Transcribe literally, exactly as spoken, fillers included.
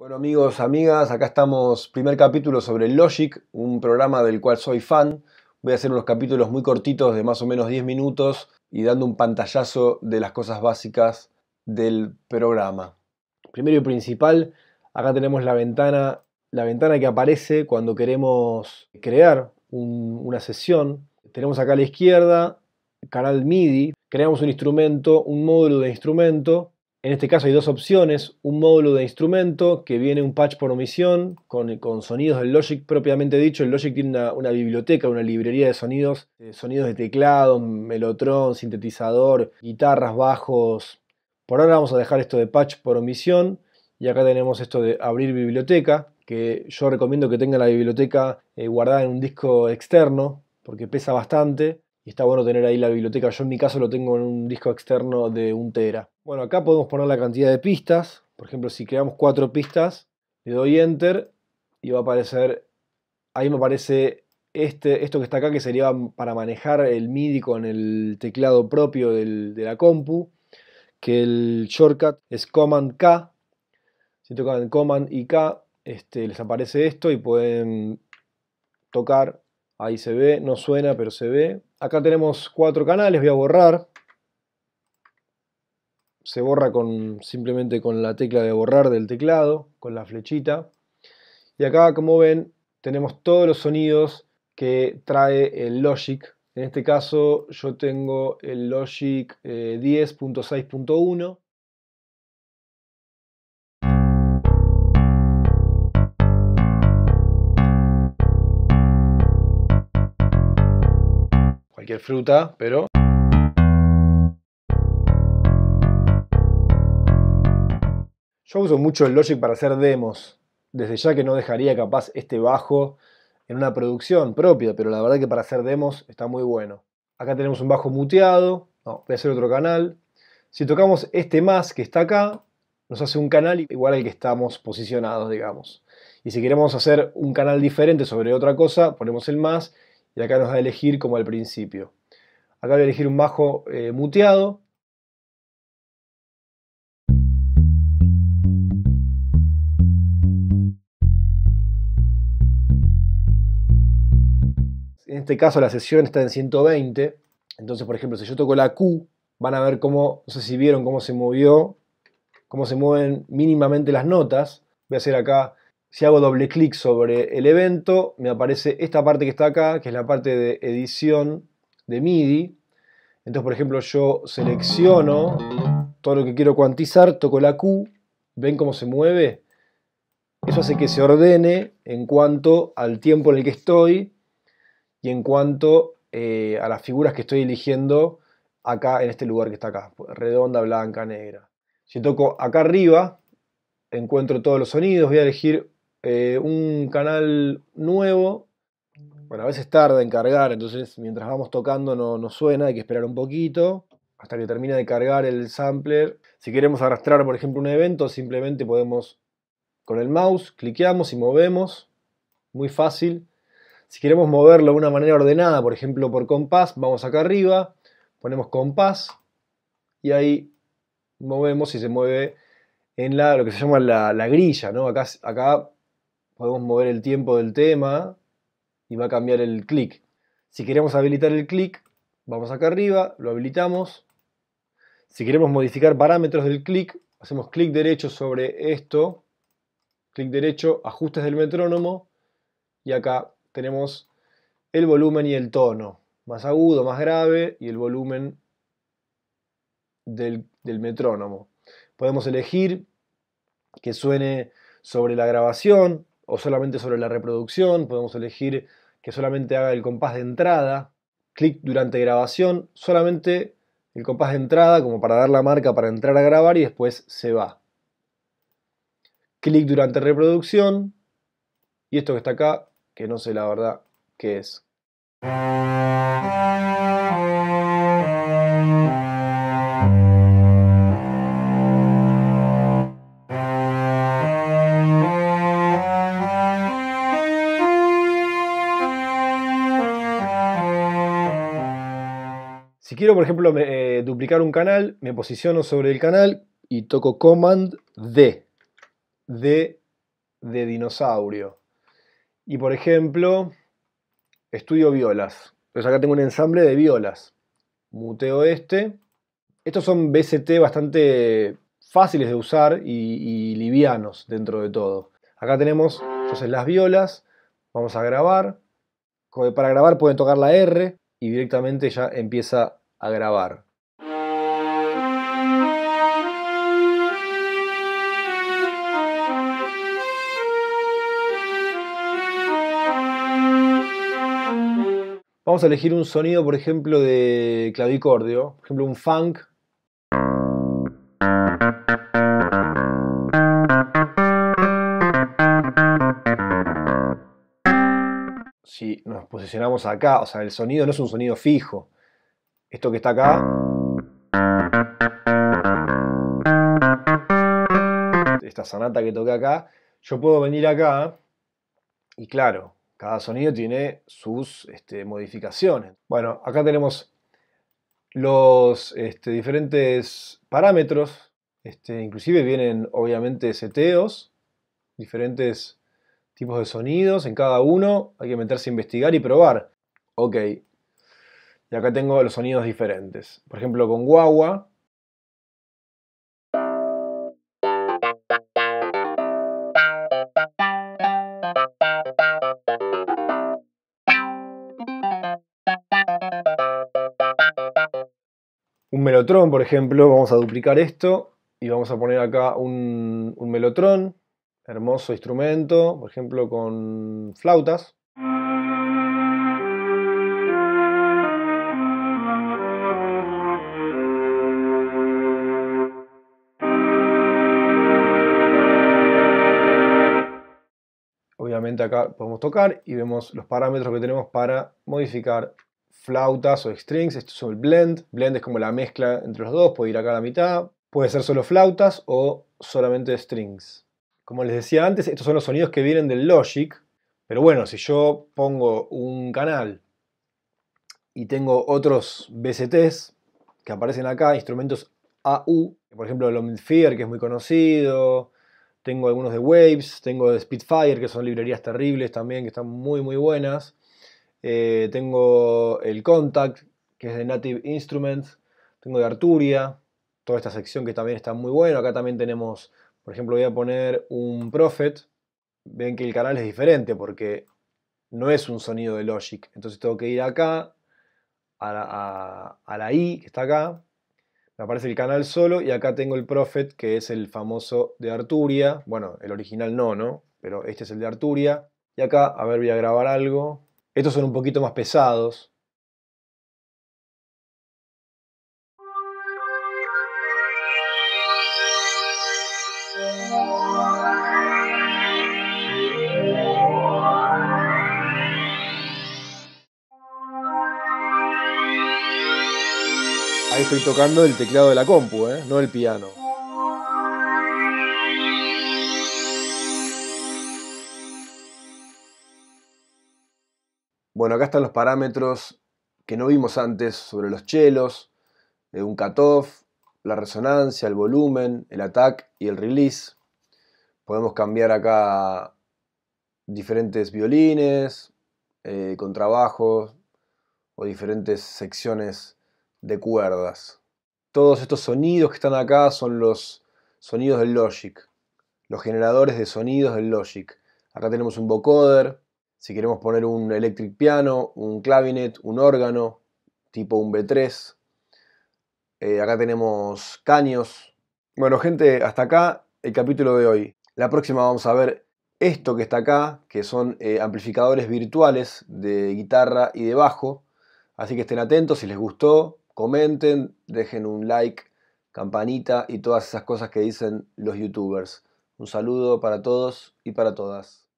Bueno amigos, amigas, acá estamos, primer capítulo sobre Logic, un programa del cual soy fan. Voy a hacer unos capítulos muy cortitos de más o menos diez minutos y dando un pantallazo de las cosas básicas del programa. Primero y principal, acá tenemos la ventana, la ventana que aparece cuando queremos crear un, una sesión. Tenemos acá a la izquierda, canal MIDI, creamos un instrumento, un módulo de instrumento. En este caso hay dos opciones, un módulo de instrumento que viene un patch por omisión con, con sonidos del Logic propiamente dicho. El Logic tiene una, una biblioteca, una librería de sonidos, eh, sonidos de teclado, melotrón, sintetizador, guitarras, bajos. Por ahora vamos a dejar esto de patch por omisión y acá tenemos esto de abrir biblioteca, que yo recomiendo que tenga la biblioteca eh, guardada en un disco externo porque pesa bastante. Y está bueno tener ahí la biblioteca. Yo en mi caso lo tengo en un disco externo de un tera. Bueno, acá podemos poner la cantidad de pistas. Por ejemplo, si creamos cuatro pistas, le doy Enter y va a aparecer... Ahí me aparece este, esto que está acá, que sería para manejar el MIDI con el teclado propio del, de la compu. Que el shortcut es Command K. Si tocan Command y K, este, les aparece esto y pueden tocar. Ahí se ve, no suena, pero se ve. Acá tenemos cuatro canales, voy a borrar. Se borra con, simplemente con la tecla de borrar del teclado, con la flechita. Y acá, como ven, tenemos todos los sonidos que trae el Logic. En este caso yo tengo el Logic eh, diez punto seis punto uno. Cualquier fruta, pero... Yo uso mucho el Logic para hacer demos. Desde ya que no dejaría capaz este bajo en una producción propia, pero la verdad que para hacer demos está muy bueno. Acá tenemos un bajo muteado. No, voy a hacer otro canal. Si tocamos este más que está acá, nos hace un canal igual al que estamos posicionados, digamos. Y si queremos hacer un canal diferente sobre otra cosa, ponemos el más. Y acá nos da a elegir como al principio. Acá voy a elegir un bajo eh, muteado. En este caso la sesión está en ciento veinte. Entonces, por ejemplo, si yo toco la Q, van a ver cómo, no sé si vieron cómo se movió, cómo se mueven mínimamente las notas. Voy a hacer acá... Si hago doble clic sobre el evento, me aparece esta parte que está acá, que es la parte de edición de MIDI. Entonces, por ejemplo, yo selecciono todo lo que quiero cuantizar, toco la Q, ¿ven cómo se mueve? Eso hace que se ordene en cuanto al tiempo en el que estoy y en cuanto eh, a las figuras que estoy eligiendo acá en este lugar que está acá, redonda, blanca, negra. Si toco acá arriba, encuentro todos los sonidos, voy a elegir... Eh, un canal nuevo. Bueno, a veces tarda en cargar, entonces mientras vamos tocando no, no suena, hay que esperar un poquito hasta que termine de cargar el sampler. Si queremos arrastrar, por ejemplo, un evento, simplemente podemos con el mouse, cliqueamos y movemos, muy fácil. Si queremos moverlo de una manera ordenada, por ejemplo por compás, vamos acá arriba, ponemos compás y ahí movemos y se mueve en la, lo que se llama la, la grilla, ¿no? Acá, acá podemos mover el tiempo del tema y va a cambiar el clic. Si queremos habilitar el clic, vamos acá arriba, lo habilitamos. Si queremos modificar parámetros del clic, hacemos clic derecho sobre esto, clic derecho, ajustes del metrónomo y acá tenemos el volumen y el tono, más agudo, más grave y el volumen del, del metrónomo. Podemos elegir que suene sobre la grabación o solamente sobre la reproducción, podemos elegir que solamente haga el compás de entrada, clic durante grabación, solamente el compás de entrada como para dar la marca para entrar a grabar y después se va. Clic durante reproducción y esto que está acá, que no sé la verdad qué es. Si quiero, por ejemplo, me, eh, duplicar un canal, me posiciono sobre el canal y toco Command D. D de dinosaurio. Y por ejemplo, estudio violas. Entonces acá tengo un ensamble de violas. Muteo este. Estos son V S T bastante fáciles de usar y, y livianos dentro de todo. Acá tenemos entonces las violas. Vamos a grabar. Para grabar pueden tocar la R y directamente ya empieza a grabar. Vamos a elegir un sonido, por ejemplo, de clavicordio, por ejemplo, un funk. Si nos posicionamos acá, o sea, el sonido no es un sonido fijo. Esto que está acá esta sonata que toqué acá, yo puedo venir acá y claro, cada sonido tiene sus este, modificaciones. Bueno, acá tenemos los este, diferentes parámetros. Este, inclusive vienen, obviamente, seteos. Diferentes tipos de sonidos. En cada uno hay que meterse a investigar y probar. Ok. Y acá tengo los sonidos diferentes. Por ejemplo, con guagua. Un melotrón, por ejemplo, vamos a duplicar esto y vamos a poner acá un, un melotrón, hermoso instrumento, por ejemplo con flautas. Obviamente acá podemos tocar y vemos los parámetros que tenemos para modificar flautas o strings. Esto es el blend. Blend es como la mezcla entre los dos, puede ir acá a la mitad, puede ser solo flautas o solamente strings. Como les decía antes, estos son los sonidos que vienen del Logic, pero bueno, si yo pongo un canal y tengo otros V S Ts que aparecen acá, instrumentos A U, por ejemplo el Omnisphere, que es muy conocido, tengo algunos de Waves, tengo de Spitfire, que son librerías terribles también, que están muy muy buenas. Eh, tengo el Kontakt, que es de Native Instruments. Tengo de Arturia, toda esta sección que también está muy buena. Acá también tenemos, por ejemplo, voy a poner un Prophet. Ven que el canal es diferente porque no es un sonido de Logic. Entonces tengo que ir acá, a la, a, a la I, que está acá. Me aparece el canal solo y acá tengo el Prophet, que es el famoso de Arturia. Bueno, el original no, ¿no? Pero este es el de Arturia. Y acá, a ver, voy a grabar algo. Estos son un poquito más pesados. Ahí estoy tocando el teclado de la compu, ¿eh? No el piano. Bueno, acá están los parámetros que no vimos antes sobre los chelos, un cutoff, la resonancia, el volumen, el attack y el release. Podemos cambiar acá diferentes violines, eh, contrabajos o diferentes secciones de cuerdas. Todos estos sonidos que están acá son los sonidos del Logic, los generadores de sonidos del Logic. Acá tenemos un vocoder. Si queremos poner un electric piano, un clavinet, un órgano, tipo un B tres. Eh, acá tenemos caños. Bueno gente, hasta acá el capítulo de hoy. La próxima vamos a ver esto que está acá, que son eh, amplificadores virtuales de guitarra y de bajo. Así que estén atentos, si les gustó, comenten, dejen un like, campanita y todas esas cosas que dicen los youtubers. Un saludo para todos y para todas.